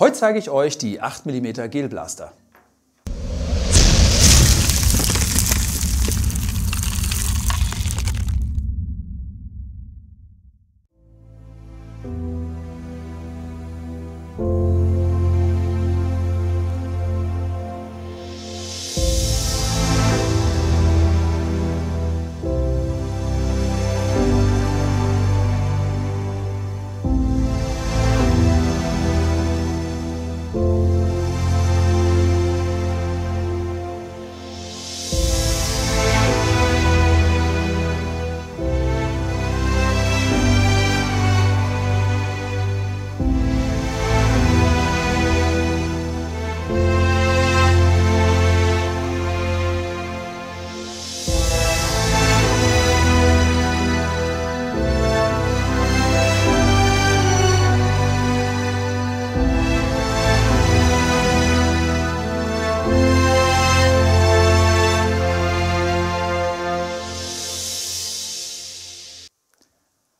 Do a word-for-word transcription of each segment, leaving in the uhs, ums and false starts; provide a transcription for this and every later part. Heute zeige ich euch die acht Millimeter Gelblaster.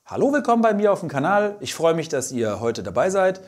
Hallo, willkommen bei mir auf dem Kanal. Ich freue mich, dass ihr heute dabei seid.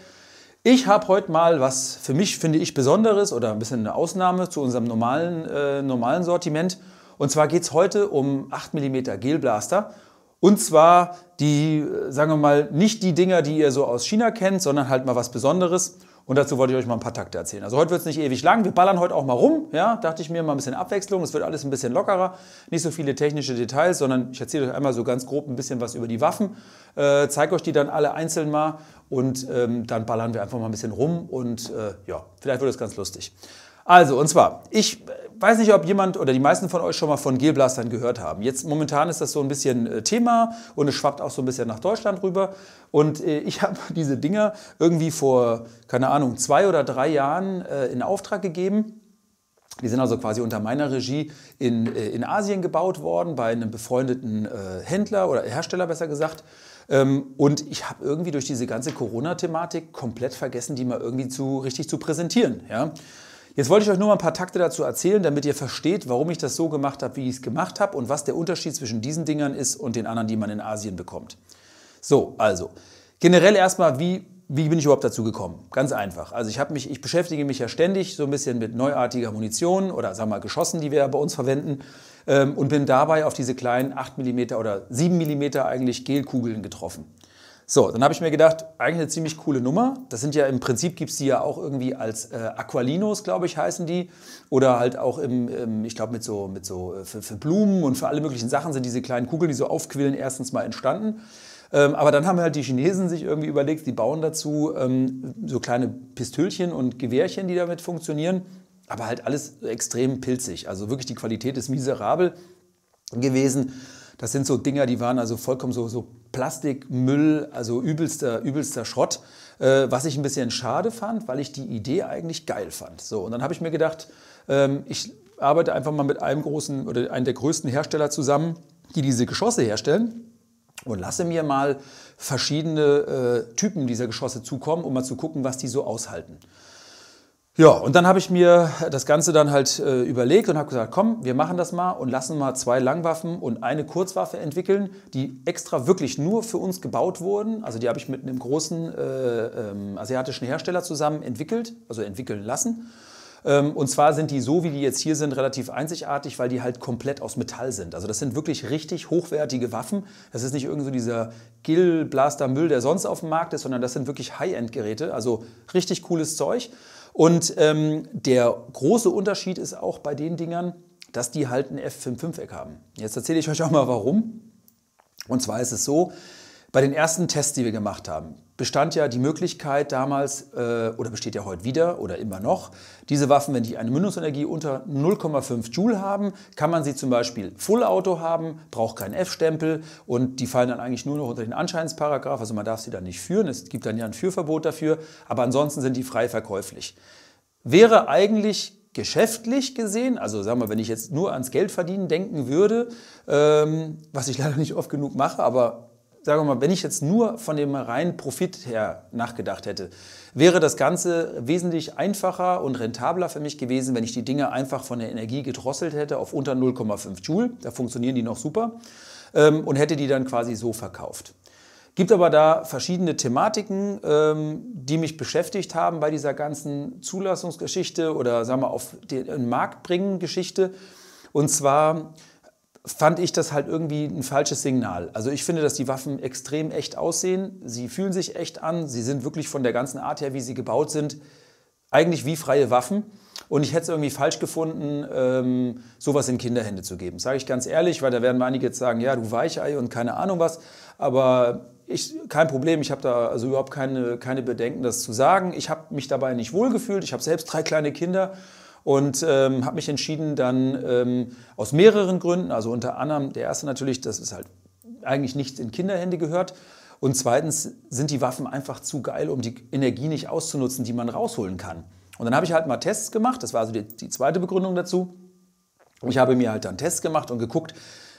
Ich habe heute mal was für mich, finde ich, Besonderes oder ein bisschen eine Ausnahme zu unserem normalen, äh, normalen Sortiment. Und zwar geht es heute um acht Millimeter Gelblaster. Und zwar die, sagen wir mal, nicht die Dinger, die ihr so aus China kennt, sondern halt mal was Besonderes. Und dazu wollte ich euch mal ein paar Takte erzählen. Also heute wird es nicht ewig lang. Wir ballern heute auch mal rum. Ja, dachte ich mir, mal ein bisschen Abwechslung. Es wird alles ein bisschen lockerer. Nicht so viele technische Details, sondern ich erzähle euch einmal so ganz grob ein bisschen was über die Waffen. Äh, zeige euch die dann alle einzeln mal. Und ähm, dann ballern wir einfach mal ein bisschen rum. Und äh, ja, vielleicht wird es ganz lustig. Also, und zwar, ich weiß nicht, ob jemand oder die meisten von euch schon mal von Gelblastern gehört haben. Jetzt momentan ist das so ein bisschen Thema und es schwappt auch so ein bisschen nach Deutschland rüber. Und ich habe diese Dinger irgendwie vor, keine Ahnung, zwei oder drei Jahren in Auftrag gegeben. Die sind also quasi unter meiner Regie in, in Asien gebaut worden, bei einem befreundeten Händler oder Hersteller besser gesagt. Und ich habe irgendwie durch diese ganze Corona-Thematik komplett vergessen, die mal irgendwie zu, richtig zu präsentieren, ja. Jetzt wollte ich euch nur mal ein paar Takte dazu erzählen, damit ihr versteht, warum ich das so gemacht habe, wie ich es gemacht habe und was der Unterschied zwischen diesen Dingern ist und den anderen, die man in Asien bekommt. So, also, generell erstmal, wie, wie bin ich überhaupt dazu gekommen? Ganz einfach. Also ich, mich, ich beschäftige mich ja ständig so ein bisschen mit neuartiger Munition oder, sagen wir mal, Geschossen, die wir ja bei uns verwenden, ähm, und bin dabei auf diese kleinen acht Millimeter oder sieben Millimeter eigentlich Gelkugeln getroffen. So, dann habe ich mir gedacht, eigentlich eine ziemlich coole Nummer. Das sind ja im Prinzip, gibt es die ja auch irgendwie als äh, Aqualinos, glaube ich, heißen die. Oder halt auch, im, im, ich glaube, mit so, mit so für, für Blumen und für alle möglichen Sachen sind diese kleinen Kugeln, die so aufquillen, erstens mal entstanden. Ähm, aber dann haben halt die Chinesen sich irgendwie überlegt, die bauen dazu ähm, so kleine Pistölchen und Gewehrchen, die damit funktionieren. Aber halt alles extrem pilzig. Also wirklich die Qualität ist miserabel gewesen. Das sind so Dinger, die waren also vollkommen so, so Plastik, Müll, also übelster, übelster Schrott, äh, was ich ein bisschen schade fand, weil ich die Idee eigentlich geil fand. So, und dann habe ich mir gedacht, ähm, ich arbeite einfach mal mit einem großen oder einem der größten Hersteller zusammen, die diese Geschosse herstellen und lasse mir mal verschiedene äh, Typen dieser Geschosse zukommen, um mal zu gucken, was die so aushalten. Ja, und dann habe ich mir das Ganze dann halt äh, überlegt und habe gesagt, komm, wir machen das mal und lassen mal zwei Langwaffen und eine Kurzwaffe entwickeln, die extra wirklich nur für uns gebaut wurden. Also die habe ich mit einem großen äh, ähm, asiatischen Hersteller zusammen entwickelt, also entwickeln lassen. Ähm, und zwar sind die so, wie die jetzt hier sind, relativ einzigartig, weil die halt komplett aus Metall sind. Also das sind wirklich richtig hochwertige Waffen. Das ist nicht irgend so dieser Gelblaster-Müll, der sonst auf dem Markt ist, sondern das sind wirklich High-End-Geräte, also richtig cooles Zeug. Und ähm, der große Unterschied ist auch bei den Dingern, dass die halt ein F fünfundfünfzig haben. Jetzt erzähle ich euch auch mal warum. Und zwar ist es so, bei den ersten Tests, die wir gemacht haben, bestand ja die Möglichkeit damals, äh, oder besteht ja heute wieder oder immer noch, diese Waffen, wenn die eine Mündungsenergie unter null Komma fünf Joule haben, kann man sie zum Beispiel Full Auto haben, braucht keinen F-Stempel und die fallen dann eigentlich nur noch unter den Anscheinsparagraf, also man darf sie dann nicht führen, es gibt dann ja ein Führverbot dafür, aber ansonsten sind die frei verkäuflich. Wäre eigentlich geschäftlich gesehen, also sagen wir, wenn ich jetzt nur ans Geld verdienen denken würde, ähm, was ich leider nicht oft genug mache, aber sagen wir mal, wenn ich jetzt nur von dem reinen Profit her nachgedacht hätte, wäre das Ganze wesentlich einfacher und rentabler für mich gewesen, wenn ich die Dinge einfach von der Energie gedrosselt hätte auf unter null Komma fünf Joule. Da funktionieren die noch super. Und hätte die dann quasi so verkauft. Gibt aber da verschiedene Thematiken, ähm, die mich beschäftigt haben bei dieser ganzen Zulassungsgeschichte oder sagen wir auf den Markt bringen Geschichte. Und zwar fand ich das halt irgendwie ein falsches Signal. Also ich finde, dass die Waffen extrem echt aussehen. Sie fühlen sich echt an. Sie sind wirklich von der ganzen Art her, wie sie gebaut sind, eigentlich wie freie Waffen. Und ich hätte es irgendwie falsch gefunden, ähm, sowas in Kinderhände zu geben. Sage ich ganz ehrlich, weil da werden einige jetzt sagen, ja, du Weichei und keine Ahnung was. Aber ich, kein Problem, ich habe da also überhaupt keine, keine Bedenken, das zu sagen. Ich habe mich dabei nicht wohlgefühlt. Ich habe selbst drei kleine Kinder und ähm, habe mich entschieden dann ähm, aus mehreren Gründen, also unter anderem der erste natürlich, dass es halt eigentlich nicht in Kinderhände gehört. Und zweitens sind die Waffen einfach zu geil, um die Energie nicht auszunutzen, die man rausholen kann. Und dann habe ich halt mal Tests gemacht, das war also die, die zweite Begründung dazu. Ich habe mir halt dann Tests gemacht und geguckt,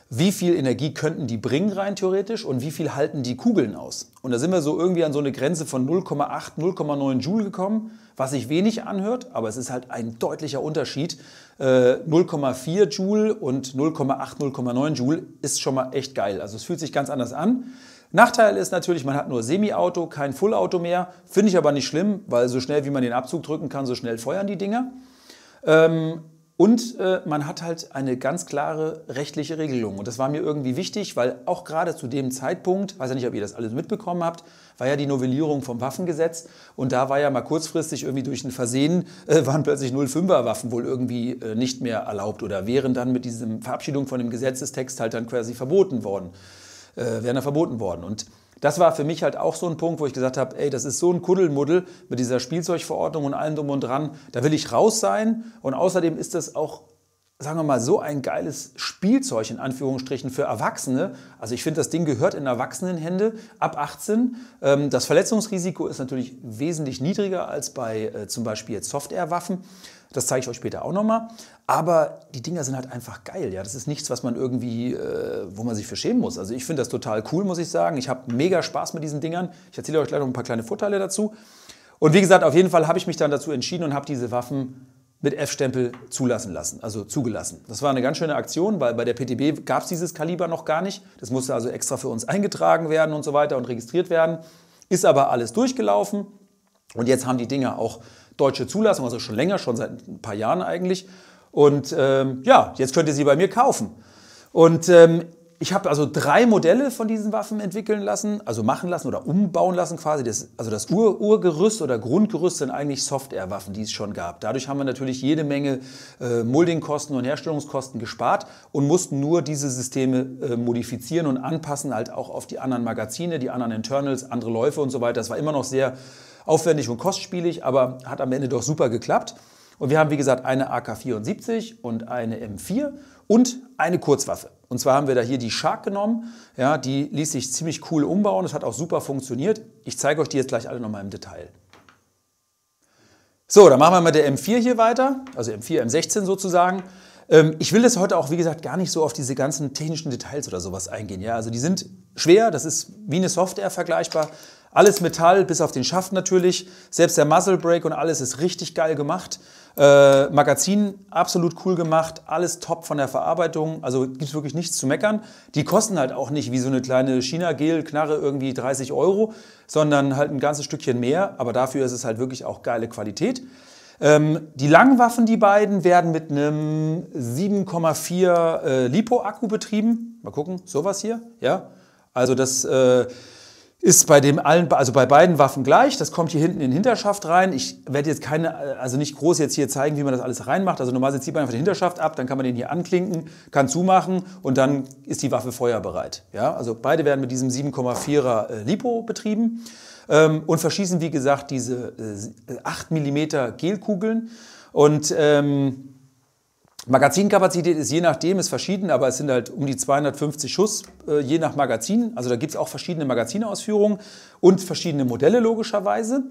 wie viel Energie könnten die bringen rein theoretisch und wie viel halten die Kugeln aus. Und da sind wir so irgendwie an so eine Grenze von null Komma acht, null Komma neun Joule gekommen, was sich wenig anhört, aber es ist halt ein deutlicher Unterschied. null Komma vier Joule und null Komma acht, null Komma neun Joule ist schon mal echt geil, also es fühlt sich ganz anders an. Nachteil ist natürlich, man hat nur Semi-Auto, kein Full-Auto mehr. Finde ich aber nicht schlimm, weil so schnell wie man den Abzug drücken kann, so schnell feuern die Dinger. Ähm, und äh, man hat halt eine ganz klare rechtliche Regelung. Und das war mir irgendwie wichtig, weil auch gerade zu dem Zeitpunkt, weiß ja nicht, ob ihr das alles mitbekommen habt, war ja die Novellierung vom Waffengesetz. Und da war ja mal kurzfristig irgendwie durch ein Versehen, äh, waren plötzlich null Komma fünfer Waffen wohl irgendwie äh, nicht mehr erlaubt oder wären dann mit dieser Verabschiedung von dem Gesetzestext halt dann quasi verboten worden. Äh, wären da verboten worden. Und das war für mich halt auch so ein Punkt, wo ich gesagt habe, ey, das ist so ein Kuddelmuddel mit dieser Spielzeugverordnung und allem drum und dran, da will ich raus sein. Und außerdem ist das auch, sagen wir mal, so ein geiles Spielzeug in Anführungsstrichen für Erwachsene. Also ich finde, das Ding gehört in Erwachsenenhände ab achtzehn. Ähm, das Verletzungsrisiko ist natürlich wesentlich niedriger als bei äh, zum Beispiel jetzt Softair-Waffen. Das zeige ich euch später auch nochmal. Aber die Dinger sind halt einfach geil. Ja? Das ist nichts, was man irgendwie, äh, wo man sich für schämen muss. Also ich finde das total cool, muss ich sagen. Ich habe mega Spaß mit diesen Dingern. Ich erzähle euch gleich noch ein paar kleine Vorteile dazu. Und wie gesagt, auf jeden Fall habe ich mich dann dazu entschieden und habe diese Waffen mit F-Stempel zulassen lassen, also zugelassen. Das war eine ganz schöne Aktion, weil bei der P T B gab es dieses Kaliber noch gar nicht. Das musste also extra für uns eingetragen werden und so weiter und registriert werden. Ist aber alles durchgelaufen. Und jetzt haben die Dinger auch deutsche Zulassung, also schon länger, schon seit ein paar Jahren eigentlich. Und ähm, ja, jetzt könnt ihr sie bei mir kaufen. Und ähm, ich habe also drei Modelle von diesen Waffen entwickeln lassen, also machen lassen oder umbauen lassen quasi. Das, also das Ur Urgerüst oder Grundgerüst sind eigentlich Softair-Waffen, die es schon gab. Dadurch haben wir natürlich jede Menge äh, Moldingkosten und Herstellungskosten gespart und mussten nur diese Systeme äh, modifizieren und anpassen, halt auch auf die anderen Magazine, die anderen Internals, andere Läufe und so weiter. Das war immer noch sehr aufwendig und kostspielig, aber hat am Ende doch super geklappt. Und wir haben, wie gesagt, eine A K vierundsiebzig und eine M vier und eine Kurzwaffe. Und zwar haben wir da hier die Shark genommen. Ja, die ließ sich ziemlich cool umbauen. Das hat auch super funktioniert. Ich zeige euch die jetzt gleich alle nochmal im Detail. So, dann machen wir mit der M vier hier weiter. Also M vier, M sechzehn sozusagen. Ich will das heute auch, wie gesagt, gar nicht so auf diese ganzen technischen Details oder sowas eingehen. Ja, also die sind schwer. Das ist wie eine Softair vergleichbar. Alles Metall, bis auf den Schaft natürlich. Selbst der Muzzle Brake und alles ist richtig geil gemacht. Äh, Magazin absolut cool gemacht. Alles top von der Verarbeitung. Also gibt es wirklich nichts zu meckern. Die kosten halt auch nicht wie so eine kleine China-Gel-Knarre irgendwie dreißig Euro, sondern halt ein ganzes Stückchen mehr. Aber dafür ist es halt wirklich auch geile Qualität. Ähm, die Langwaffen, die beiden, werden mit einem sieben Komma vier äh, LiPo-Akku betrieben. Mal gucken, sowas hier. Ja, also das... Äh, Ist bei, dem allen, also bei beiden Waffen gleich. Das kommt hier hinten in den Hinterschaft rein. Ich werde jetzt keine, also nicht groß jetzt hier zeigen, wie man das alles reinmacht. Also normalerweise zieht man einfach den Hinterschaft ab, dann kann man den hier anklinken, kann zumachen und dann ist die Waffe feuerbereit. Ja, also beide werden mit diesem sieben Komma vierer äh, LiPo betrieben ähm, und verschießen, wie gesagt, diese äh, acht Millimeter Gelkugeln. Und ähm, Magazinkapazität ist je nachdem, ist verschieden, aber es sind halt um die zweihundertfünfzig Schuss, äh, je nach Magazin. Also da gibt es auch verschiedene Magazinausführungen und verschiedene Modelle logischerweise.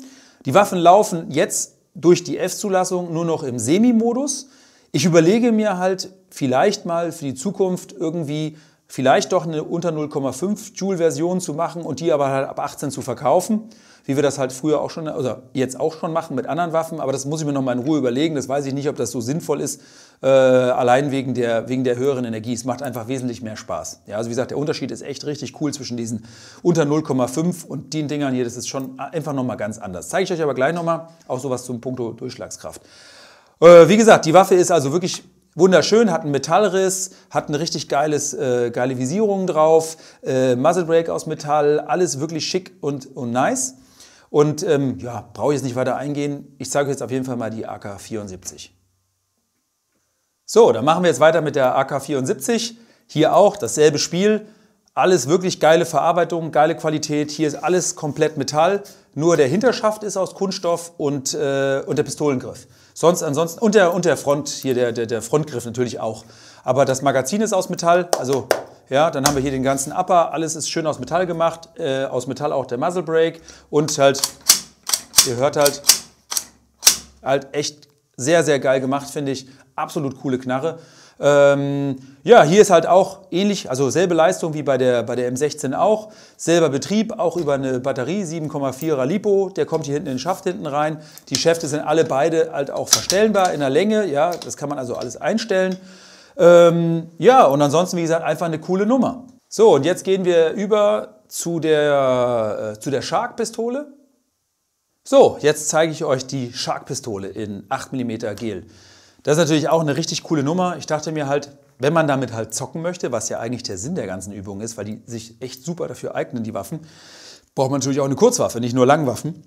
Die Waffen laufen jetzt durch die F-Zulassung nur noch im Semi-Modus. Ich überlege mir halt vielleicht mal für die Zukunft irgendwie vielleicht doch eine unter null Komma fünf Joule Version zu machen und die aber halt ab achtzehn zu verkaufen, wie wir das halt früher auch schon, oder jetzt auch schon machen mit anderen Waffen, aber das muss ich mir noch mal in Ruhe überlegen, das weiß ich nicht, ob das so sinnvoll ist, äh, allein wegen der, wegen der höheren Energie, es macht einfach wesentlich mehr Spaß. Ja, also wie gesagt, der Unterschied ist echt richtig cool zwischen diesen unter null Komma fünf und den Dingern hier, das ist schon einfach noch mal ganz anders. Zeige ich euch aber gleich noch mal, auch sowas zum Punkto Durchschlagskraft. Äh, wie gesagt, die Waffe ist also wirklich wunderschön, hat einen Metallriss, hat eine richtig geiles, äh, geile Visierung drauf, äh, Muzzle Brake aus Metall, alles wirklich schick und, und nice. Und ähm, ja, brauche ich jetzt nicht weiter eingehen. Ich zeige euch jetzt auf jeden Fall mal die A K vierundsiebzig. So, dann machen wir jetzt weiter mit der A K vierundsiebzig. Hier auch dasselbe Spiel. Alles wirklich geile Verarbeitung, geile Qualität. Hier ist alles komplett Metall. Nur der Hinterschaft ist aus Kunststoff und, äh, und der Pistolengriff. Sonst ansonsten, und der, und der Front, hier der, der, der Frontgriff natürlich auch. Aber das Magazin ist aus Metall, also ja, dann haben wir hier den ganzen Upper, alles ist schön aus Metall gemacht, äh, aus Metall auch der Muzzle Brake und halt, ihr hört halt, halt echt sehr, sehr geil gemacht, finde ich, absolut coole Knarre. Ähm, ja, hier ist halt auch ähnlich, also selbe Leistung wie bei der, bei der M sechzehn auch, selber Betrieb, auch über eine Batterie, sieben Komma vierer LiPo, der kommt hier hinten in den Schaft hinten rein, die Schäfte sind alle beide halt auch verstellbar in der Länge, ja, das kann man also alles einstellen, ähm, ja, und ansonsten, wie gesagt, einfach eine coole Nummer. So, und jetzt gehen wir über zu der, äh, zu der Shark-Pistole. So, jetzt zeige ich euch die Shark-Pistole in acht Millimeter Gel. Das ist natürlich auch eine richtig coole Nummer. Ich dachte mir halt, wenn man damit halt zocken möchte, was ja eigentlich der Sinn der ganzen Übung ist, weil die sich echt super dafür eignen, die Waffen, braucht man natürlich auch eine Kurzwaffe, nicht nur Langwaffen.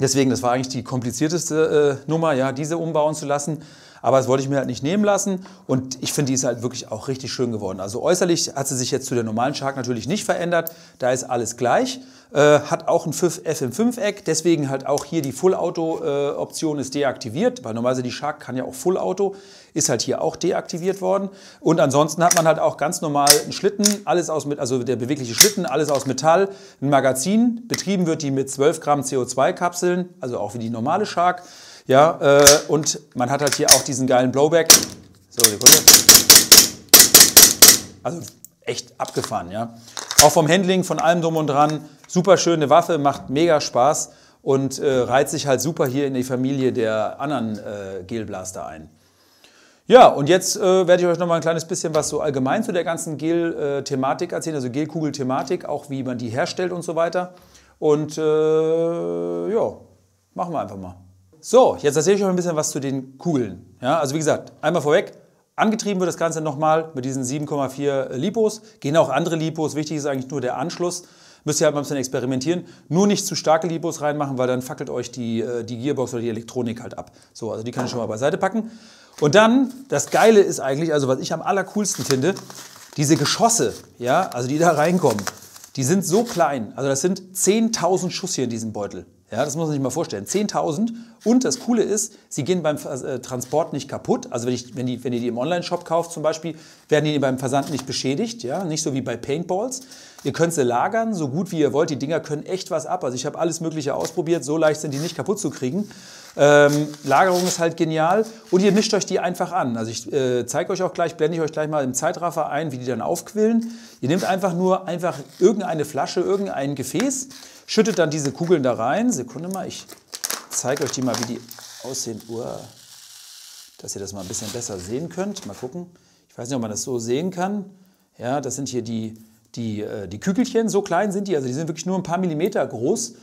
Deswegen, das war eigentlich die komplizierteste äh, Nummer, ja, diese umbauen zu lassen. Aber das wollte ich mir halt nicht nehmen lassen. Und ich finde, die ist halt wirklich auch richtig schön geworden. Also äußerlich hat sie sich jetzt zu der normalen Shark natürlich nicht verändert. Da ist alles gleich. Äh, hat auch ein F im Fünfeck, deswegen halt auch hier die Full-Auto-Option ist deaktiviert, weil normalerweise die Shark kann ja auch Full-Auto, ist halt hier auch deaktiviert worden. Und ansonsten hat man halt auch ganz normal einen Schlitten, alles aus mit, also der bewegliche Schlitten, alles aus Metall, ein Magazin, betrieben wird die mit zwölf Gramm C O zwei Kapseln, also auch wie die normale Shark. Ja, äh, und man hat halt hier auch diesen geilen Blowback. So, Sekunde. Also echt abgefahren, ja. Auch vom Handling, von allem drum und dran, super schöne Waffe, macht mega Spaß und äh, reiht sich halt super hier in die Familie der anderen äh, Gelblaster ein. Ja, und jetzt äh, werde ich euch noch mal ein kleines bisschen was so allgemein zu der ganzen Gel-Thematik erzählen, also Gelkugel-Thematik, auch wie man die herstellt und so weiter. Und äh, ja, machen wir einfach mal. So, jetzt erzähle ich euch ein bisschen was zu den Kugeln. Ja, also wie gesagt, einmal vorweg. Angetrieben wird das Ganze nochmal mit diesen sieben Komma vier LiPos. Gehen auch andere LiPos, wichtig ist eigentlich nur der Anschluss. Müsst ihr halt mal ein bisschen experimentieren. Nur nicht zu starke LiPos reinmachen, weil dann fackelt euch die, die Gearbox oder die Elektronik halt ab. So, also die kann ich schon mal beiseite packen. Und dann, das Geile ist eigentlich, also was ich am allercoolsten finde, diese Geschosse, ja, also die da reinkommen, die sind so klein. Also das sind zehntausend Schuss hier in diesem Beutel. Ja, das muss man sich mal vorstellen. zehntausend. Und das Coole ist, sie gehen beim Transport nicht kaputt. Also wenn, ich, wenn, die, wenn ihr die im Online-Shop kauft zum Beispiel, werden die beim Versand nicht beschädigt. Ja? Nicht so wie bei Paintballs. Ihr könnt sie lagern, so gut wie ihr wollt. Die Dinger können echt was ab. Also ich habe alles Mögliche ausprobiert. So leicht sind die nicht kaputt zu kriegen. Ähm, Lagerung ist halt genial. Und ihr mischt euch die einfach an. Also ich äh, zeige euch auch gleich, blende ich euch gleich mal im Zeitraffer ein, wie die dann aufquillen. Ihr nehmt einfach nur einfach irgendeine Flasche, irgendein Gefäß. Schüttet dann diese Kugeln da rein. Sekunde mal, ich zeige euch die mal, wie die aussehen. Uah. Dass ihr das mal ein bisschen besser sehen könnt. Mal gucken. Ich weiß nicht, ob man das so sehen kann. Ja, das sind hier die, die, die Kügelchen. So klein sind die. Also die sind wirklich nur ein paar Millimeter groß,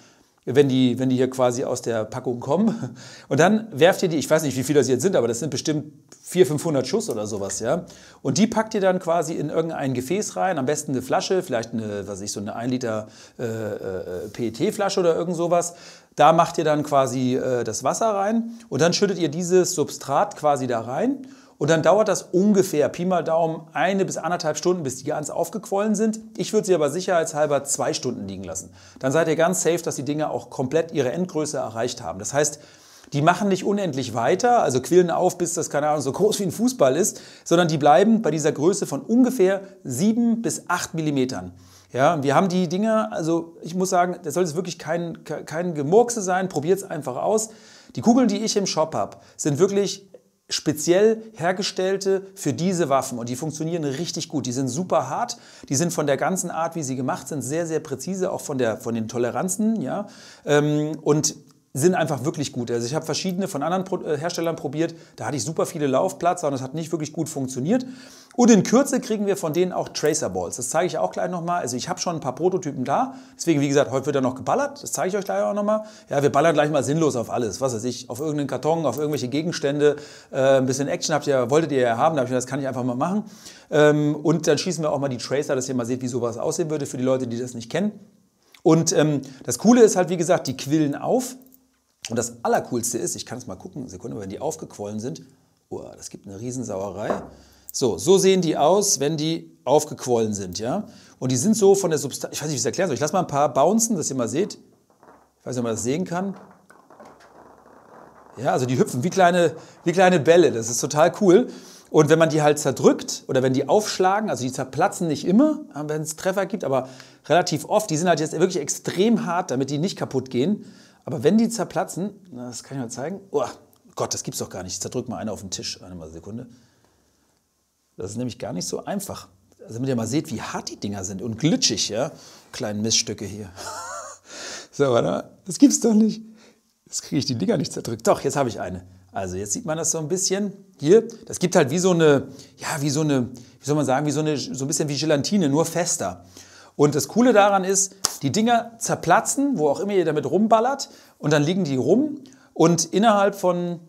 wenn die, wenn die hier quasi aus der Packung kommen. Und dann werft ihr die, ich weiß nicht, wie viele das jetzt sind, aber das sind bestimmt vierhundert, fünfhundert Schuss oder sowas, ja. Und die packt ihr dann quasi in irgendein Gefäß rein, am besten eine Flasche, vielleicht eine, was weiß ich, so eine ein Liter äh, P E T-Flasche oder irgend sowas. Da macht ihr dann quasi äh, das Wasser rein und dann schüttet ihr dieses Substrat quasi da rein. Und dann dauert das ungefähr, Pi mal Daumen, eine bis anderthalb Stunden, bis die ganz aufgequollen sind. Ich würde sie aber sicherheitshalber zwei Stunden liegen lassen. Dann seid ihr ganz safe, dass die Dinger auch komplett ihre Endgröße erreicht haben. Das heißt, die machen nicht unendlich weiter, also quillen auf, bis das, keine Ahnung, so groß wie ein Fußball ist, sondern die bleiben bei dieser Größe von ungefähr sieben bis acht Millimetern. Ja, wir haben die Dinger, also ich muss sagen, das soll jetzt wirklich kein, kein Gemurkse sein, probiert es einfach aus. Die Kugeln, die ich im Shop habe, sind wirklich speziell hergestellte für diese Waffen, und die funktionieren richtig gut. Die sind super hart, die sind von der ganzen Art, wie sie gemacht sind, sehr, sehr präzise, auch von, der, von den Toleranzen, ja, und sind einfach wirklich gut. Also ich habe verschiedene von anderen Herstellern probiert, da hatte ich super viele Laufplatzer und es hat nicht wirklich gut funktioniert. Und in Kürze kriegen wir von denen auch Tracer-Balls. Das zeige ich auch gleich nochmal. Also ich habe schon ein paar Prototypen da, deswegen, wie gesagt, heute wird da noch geballert, das zeige ich euch gleich auch nochmal. Ja, wir ballern gleich mal sinnlos auf alles, was weiß ich, auf irgendeinen Karton, auf irgendwelche Gegenstände, äh, ein bisschen Action habt ihr, wolltet ihr ja haben, da habe ich gedacht, das kann ich einfach mal machen. Ähm, und dann schießen wir auch mal die Tracer, dass ihr mal seht, wie sowas aussehen würde, für die Leute, die das nicht kennen. Und ähm, das Coole ist halt, wie gesagt, die quillen auf. Und das Allercoolste ist, ich kann es mal gucken, Sekunde, wenn die aufgequollen sind, oh, das gibt eine Riesensauerei. So, so sehen die aus, wenn die aufgequollen sind, ja. Und die sind so von der Substanz, ich weiß nicht, wie ich es erklären soll, ich lasse mal ein paar bouncen, dass ihr mal seht. Ich weiß nicht, ob man das sehen kann. Ja, also die hüpfen wie kleine, wie kleine Bälle, das ist total cool. Und wenn man die halt zerdrückt oder wenn die aufschlagen, also die zerplatzen nicht immer, wenn es Treffer gibt, aber relativ oft, die sind halt jetzt wirklich extrem hart, damit die nicht kaputt gehen. Aber wenn die zerplatzen, das kann ich mal zeigen. Oh Gott, das gibt's doch gar nicht. Ich zerdrück mal einen auf den Tisch. Eine mal Sekunde. Das ist nämlich gar nicht so einfach. Also damit ihr mal seht, wie hart die Dinger sind und glitschig, ja. Kleinen Miststücke hier. So, warte. Das gibt's doch nicht. Jetzt kriege ich die Dinger nicht zerdrückt. Doch, jetzt habe ich eine. Also jetzt sieht man das so ein bisschen. Hier, das gibt halt wie so eine, ja, wie so eine, wie soll man sagen, wie so eine, so ein bisschen wie Gelatine, nur fester. Und das Coole daran ist, die Dinger zerplatzen, wo auch immer ihr damit rumballert, und dann liegen die rum und innerhalb von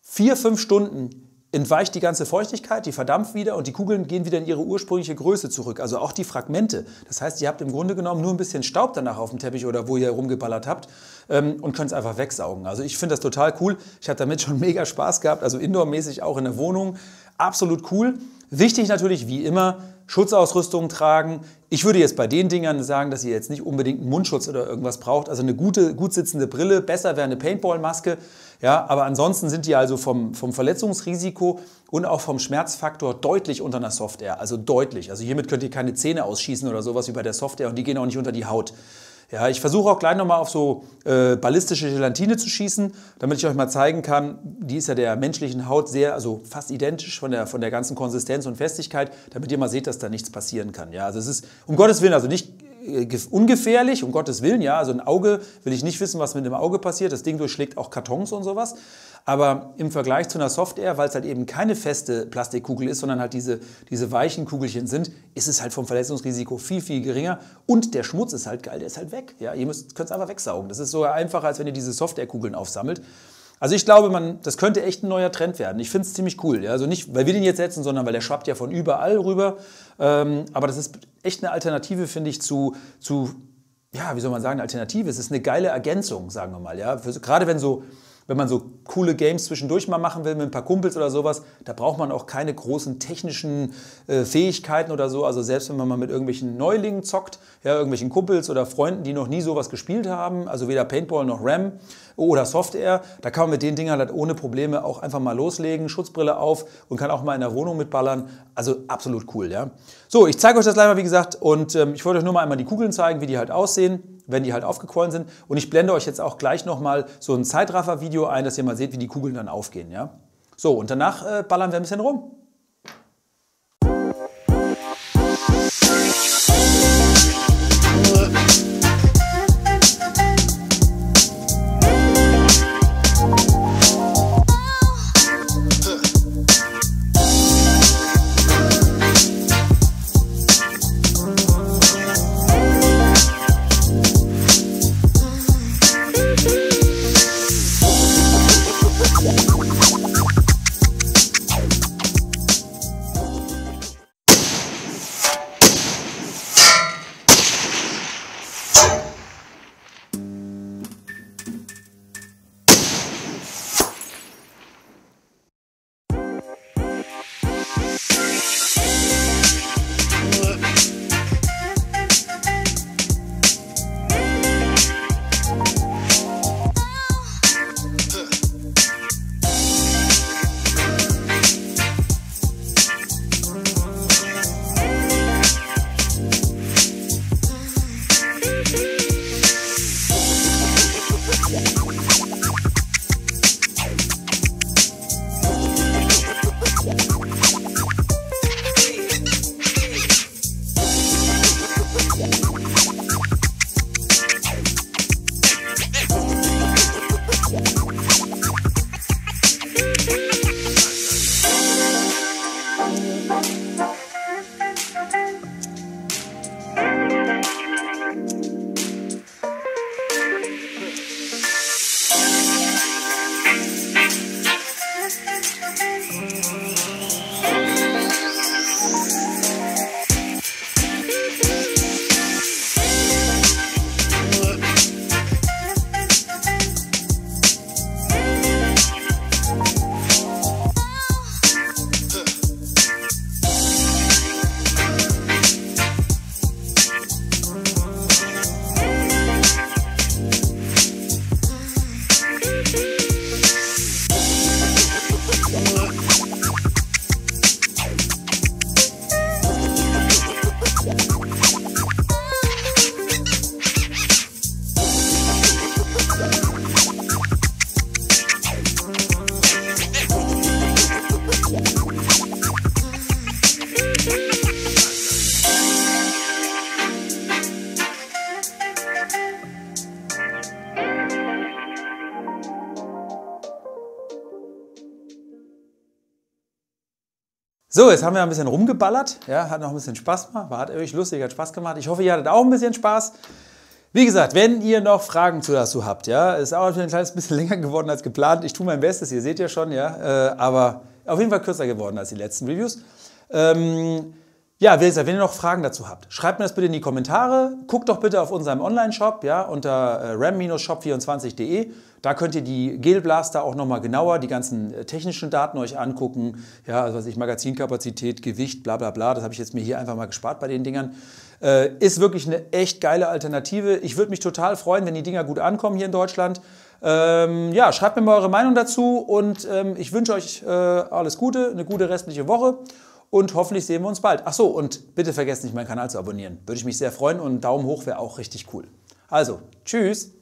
vier, fünf Stunden entweicht die ganze Feuchtigkeit, die verdampft wieder und die Kugeln gehen wieder in ihre ursprüngliche Größe zurück, also auch die Fragmente. Das heißt, ihr habt im Grunde genommen nur ein bisschen Staub danach auf dem Teppich oder wo ihr rumgeballert habt ähm, und könnt es einfach wegsaugen. Also ich finde das total cool. Ich habe damit schon mega Spaß gehabt, also indoormäßig auch in der Wohnung. Absolut cool. Wichtig natürlich, wie immer, Schutzausrüstung tragen. Ich würde jetzt bei den Dingern sagen, dass ihr jetzt nicht unbedingt einen Mundschutz oder irgendwas braucht. Also eine gute, gut sitzende Brille, besser wäre eine Paintball-Maske. Ja, aber ansonsten sind die also vom, vom Verletzungsrisiko und auch vom Schmerzfaktor deutlich unter einer Softair. Also deutlich. Also hiermit könnt ihr keine Zähne ausschießen oder sowas wie bei der Softair und die gehen auch nicht unter die Haut. Ja, ich versuche auch gleich nochmal auf so äh, ballistische Gelatine zu schießen, damit ich euch mal zeigen kann, die ist ja der menschlichen Haut sehr, also fast identisch von der, von der ganzen Konsistenz und Festigkeit, damit ihr mal seht, dass da nichts passieren kann. Ja, also es ist, um Gottes Willen, also nicht äh, ungefährlich, um Gottes Willen, ja, also ein Auge, will ich nicht wissen, was mit dem Auge passiert, das Ding durchschlägt auch Kartons und sowas, aber im Vergleich zu einer Softair, weil es halt eben keine feste Plastikkugel ist, sondern halt diese, diese weichen Kugelchen sind, ist es halt vom Verletzungsrisiko viel, viel geringer und der Schmutz ist halt geil, der ist halt weg. Ja, ihr müsst, könnt es einfach wegsaugen. Das ist sogar einfacher, als wenn ihr diese Softair-Kugeln aufsammelt. Also ich glaube, man, das könnte echt ein neuer Trend werden. Ich finde es ziemlich cool. Ja? Also nicht, weil wir den jetzt setzen, sondern weil der schwappt ja von überall rüber. Ähm, aber das ist echt eine Alternative, finde ich, zu... zu ja, wie soll man sagen, eine Alternative. Es ist eine geile Ergänzung, sagen wir mal. Ja? Für, gerade wenn so... Wenn man so coole Games zwischendurch mal machen will mit ein paar Kumpels oder sowas, da braucht man auch keine großen technischen äh, Fähigkeiten oder so. Also selbst wenn man mal mit irgendwelchen Neulingen zockt, ja, irgendwelchen Kumpels oder Freunden, die noch nie sowas gespielt haben, also weder Paintball noch Ram oder Softair, da kann man mit den Dingern halt ohne Probleme auch einfach mal loslegen, Schutzbrille auf und kann auch mal in der Wohnung mitballern. Also absolut cool, ja. So, ich zeige euch das leider, wie gesagt, und ähm, ich wollte euch nur mal einmal die Kugeln zeigen, wie die halt aussehen, wenn die halt aufgequollen sind. Und ich blende euch jetzt auch gleich nochmal so ein Zeitraffer-Video ein, dass ihr mal seht, wie die Kugeln dann aufgehen. Ja? So, und danach äh, ballern wir ein bisschen rum. So, jetzt haben wir ein bisschen rumgeballert, ja, hat noch ein bisschen Spaß gemacht, war, hat wirklich lustig, hat Spaß gemacht. Ich hoffe, ihr hattet auch ein bisschen Spaß. Wie gesagt, wenn ihr noch Fragen zu dazu habt, ja, ist auch ein kleines bisschen länger geworden als geplant. Ich tue mein Bestes, ihr seht ja schon, ja, äh, aber auf jeden Fall kürzer geworden als die letzten Reviews. Ähm, ja, wie gesagt, wenn ihr noch Fragen dazu habt, schreibt mir das bitte in die Kommentare. Guckt doch bitte auf unserem Online-Shop, ja, unter ram Bindestrich shop vierundzwanzig punkt de. Da könnt ihr die Gelblaster auch nochmal genauer, die ganzen technischen Daten euch angucken. Ja, also was ich, Magazinkapazität, Gewicht, bla bla bla. Das habe ich jetzt mir hier einfach mal gespart bei den Dingern. Äh, ist wirklich eine echt geile Alternative. Ich würde mich total freuen, wenn die Dinger gut ankommen hier in Deutschland. Ähm, ja, schreibt mir mal eure Meinung dazu und ähm, ich wünsche euch äh, alles Gute, eine gute restliche Woche und hoffentlich sehen wir uns bald. Ach so, und bitte vergesst nicht, meinen Kanal zu abonnieren. Würde ich mich sehr freuen und einen Daumen hoch wäre auch richtig cool. Also, tschüss!